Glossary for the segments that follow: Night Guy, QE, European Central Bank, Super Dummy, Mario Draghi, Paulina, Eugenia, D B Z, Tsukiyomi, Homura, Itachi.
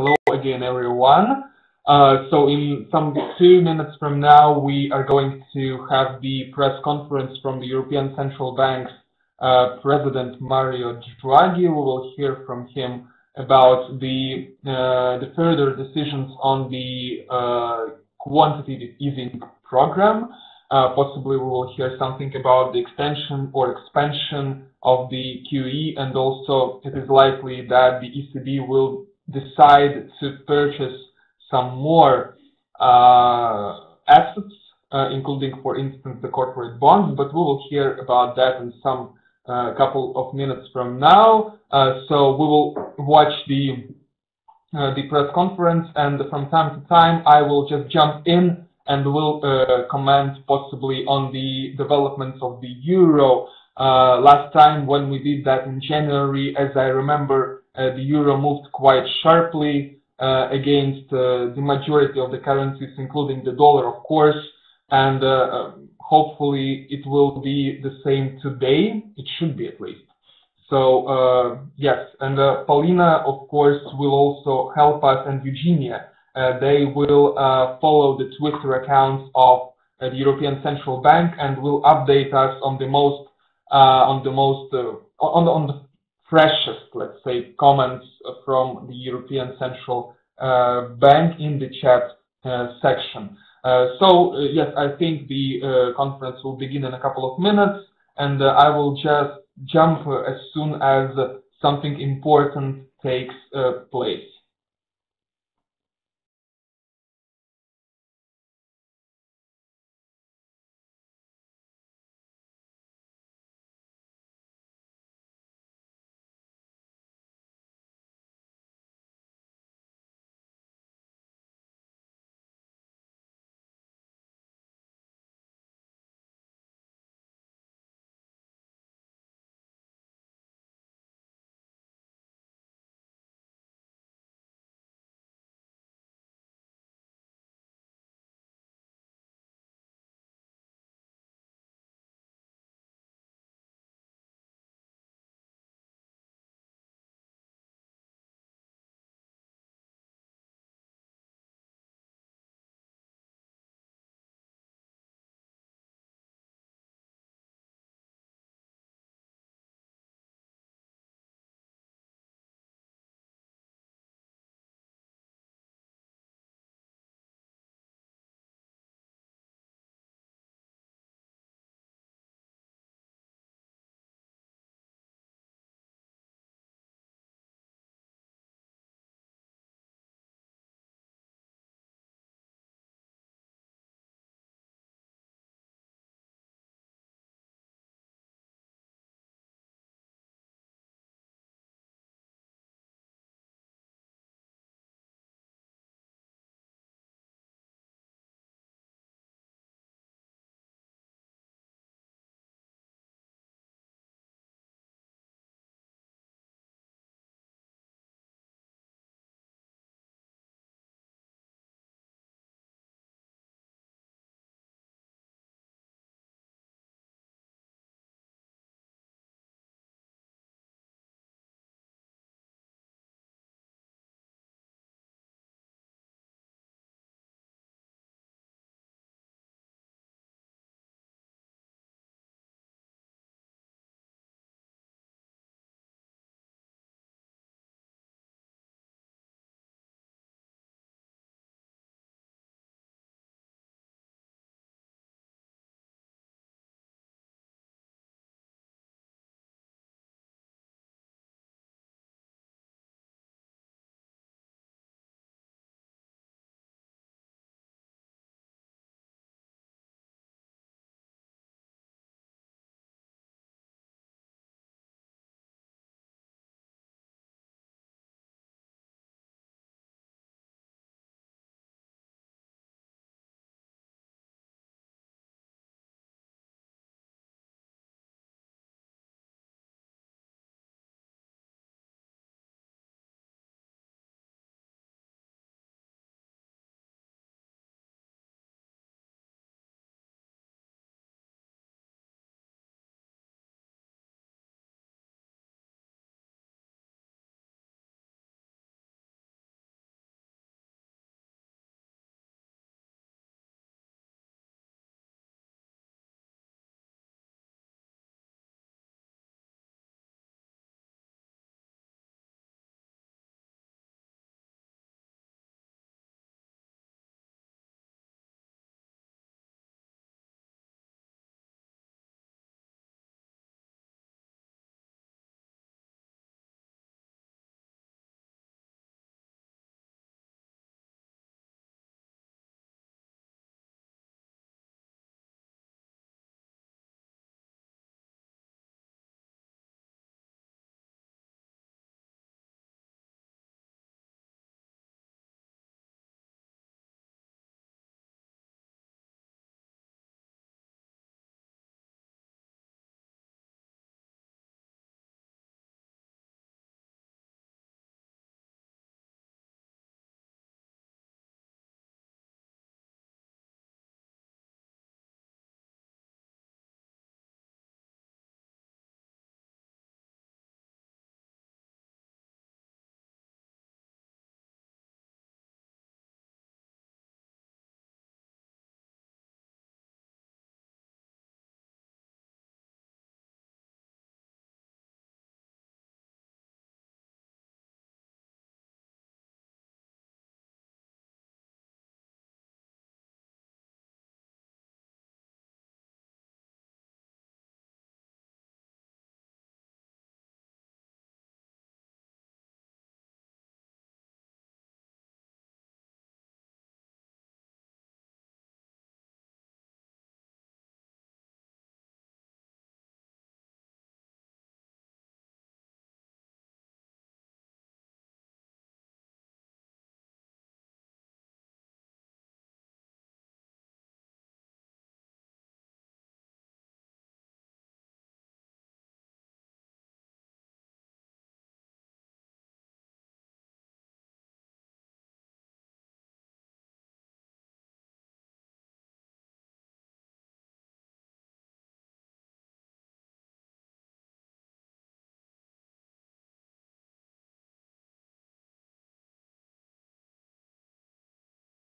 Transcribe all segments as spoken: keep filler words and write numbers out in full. Hello again, everyone. Uh, so in some two minutes from now, we are going to have the press conference from the European Central Bank's uh, President Mario Draghi. We will hear from him about the, uh, the further decisions on the uh, quantitative easing program. Uh, possibly we will hear something about the extension or expansion of the Q E, and also it is likely that the E C B will decide to purchase some more uh, assets, uh, including, for instance, the corporate bonds, but we will hear about that in some uh, couple of minutes from now. Uh, so we will watch the, uh, the press conference, and from time to time I will just jump in and will uh, comment possibly on the developments of the euro. Uh, last time when we did that in January, as I remember, uh, the euro moved quite sharply uh, against uh, the majority of the currencies, including the dollar, of course, and uh, hopefully it will be the same today. It should be, at least. So, uh, yes, and uh, Paulina, of course, will also help us, and Eugenia. Uh, they will uh, follow the Twitter accounts of uh, the European Central Bank and will update us on the most, uh, on the most, uh, on the, on the freshest, let's say, comments from the European Central uh, Bank in the chat uh, section. Uh, so uh, yes, I think the uh, conference will begin in a couple of minutes, and uh, I will just jump as soon as something important takes uh, place.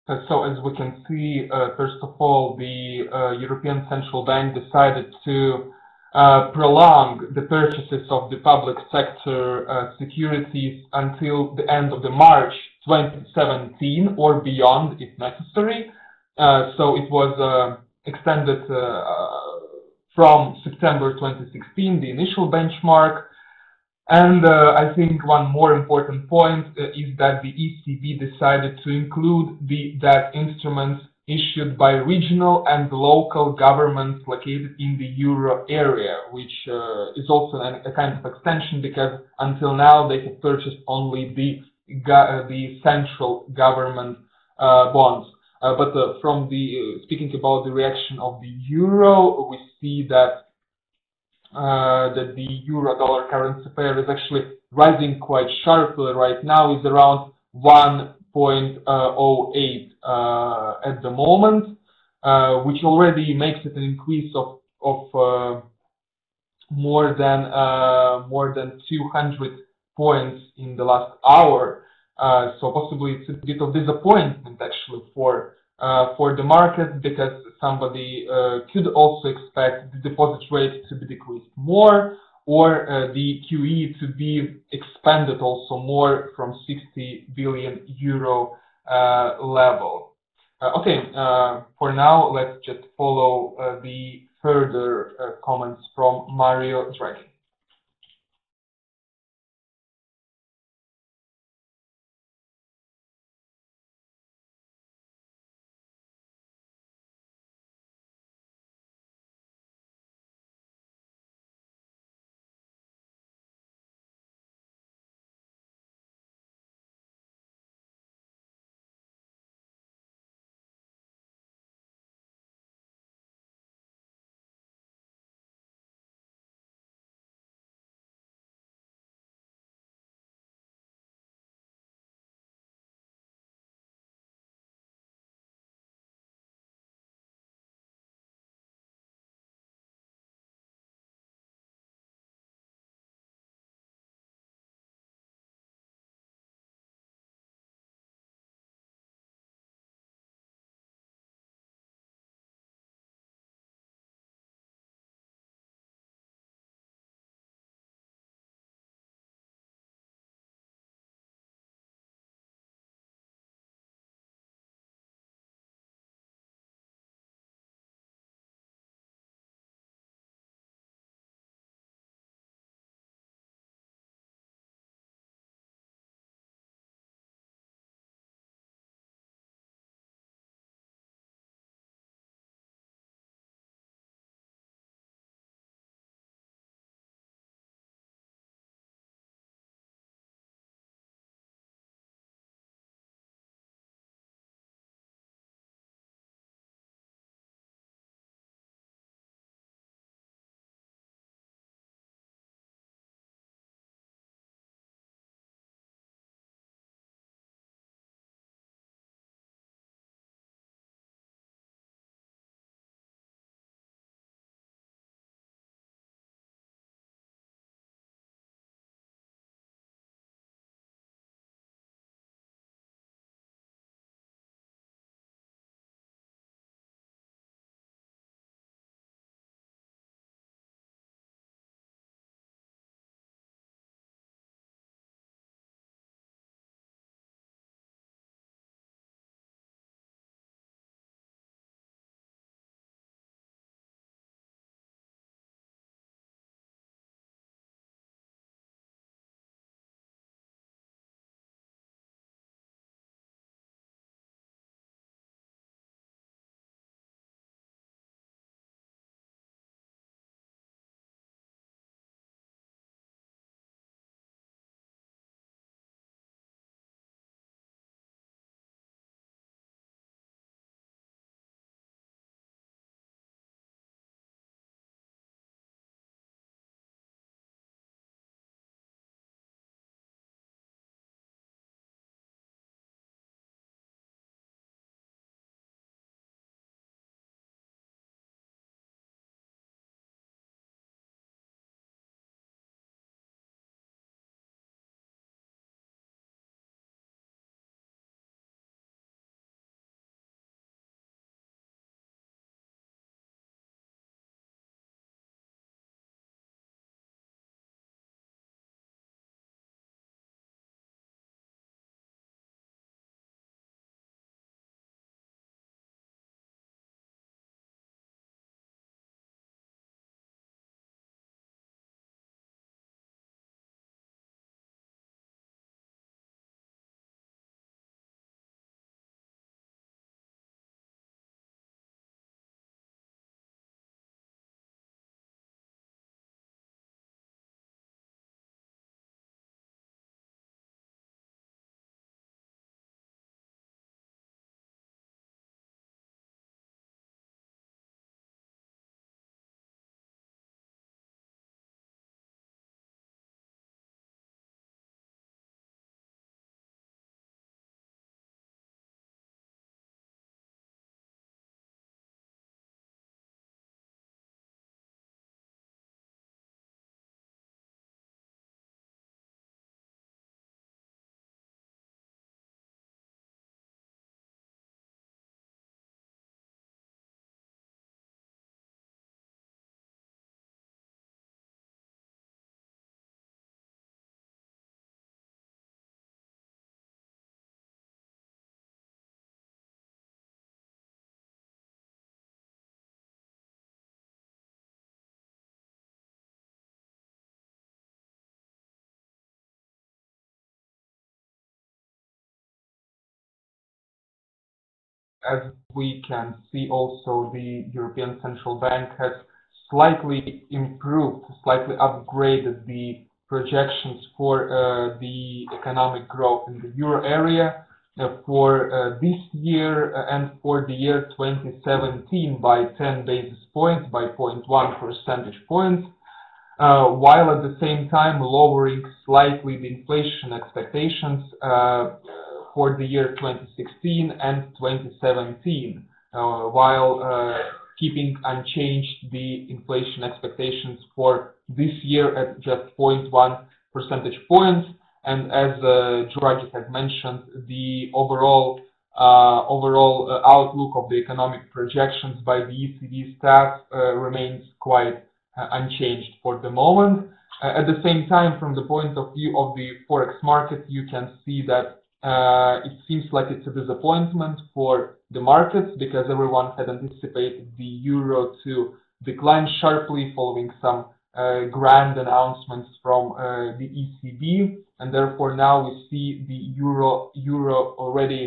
Uh, so as we can see, uh, first of all, the uh, European Central Bank decided to uh, prolong the purchases of the public sector uh, securities until the end of the March twenty seventeen or beyond if necessary. Uh, so it was uh, extended uh, from September twenty sixteen, the initial benchmark. And uh, I think one more important point uh, is that the E C B decided to include the debt instruments issued by regional and local governments located in the euro area, which uh, is also an, a kind of extension, because until now they have purchased only the, uh, the central government uh, bonds. Uh, but uh, from the uh, speaking about the reaction of the euro, we see that Uh, that the euro-dollar currency pair is actually rising quite sharply right now. Is around one point oh eight uh, at the moment, uh, which already makes it an increase of of uh, more than uh, more than two hundred points in the last hour. Uh, so possibly it's a bit of disappointment actually for uh, for the market, because somebody uh, could also expect the deposit rate to be decreased more, or uh, the Q E to be expanded also more from sixty billion euro uh, level. Uh, okay, uh, for now, let's just follow uh, the further uh, comments from Mario Draghi. as we can see also, the European Central Bank has slightly improved, slightly upgraded the projections for uh, the economic growth in the euro area uh, for uh, this year and for the year twenty seventeen by ten basis points, by zero point one percentage points, uh, while at the same time lowering slightly the inflation expectations uh, for the year twenty sixteen and twenty seventeen, uh, while uh, keeping unchanged the inflation expectations for this year at just zero point one percentage points. And as uh, Draghi has mentioned, the overall uh, overall uh, outlook of the economic projections by the E C B staff uh, remains quite uh, unchanged for the moment. Uh, at the same time, from the point of view of the forex market, you can see that Uh, it seems like it's a disappointment for the markets, because everyone had anticipated the euro to decline sharply following some uh, grand announcements from uh, the E C B, and therefore now we see the euro euro already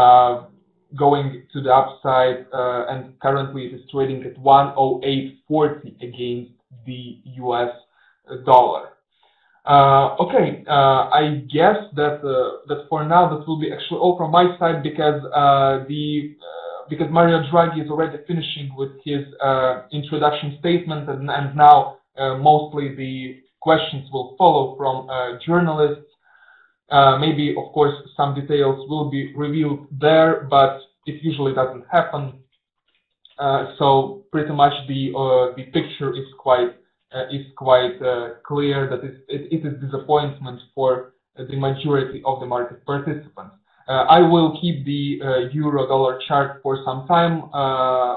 uh, going to the upside, uh, and currently it is trading at one oh eight forty against the U S dollar. Uh, okay, uh, I guess that uh, that for now that will be actually all from my side, because uh, the uh, because Mario Draghi is already finishing with his uh, introduction statement, and, and now uh, mostly the questions will follow from uh, journalists. Uh, maybe of course some details will be revealed there, but it usually doesn't happen. Uh, so pretty much the uh, the picture is quite. Uh, is quite uh, clear that it, it, it is disappointment for uh, the majority of the market participants. Uh, I will keep the uh, euro-dollar chart for some time, uh,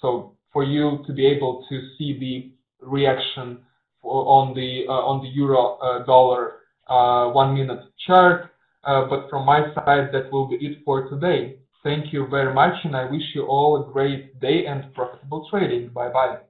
so for you to be able to see the reaction for, on the uh, on the euro-dollar uh, uh, one-minute chart. Uh, but from my side, that will be it for today. Thank you very much, and I wish you all a great day and profitable trading. Bye bye.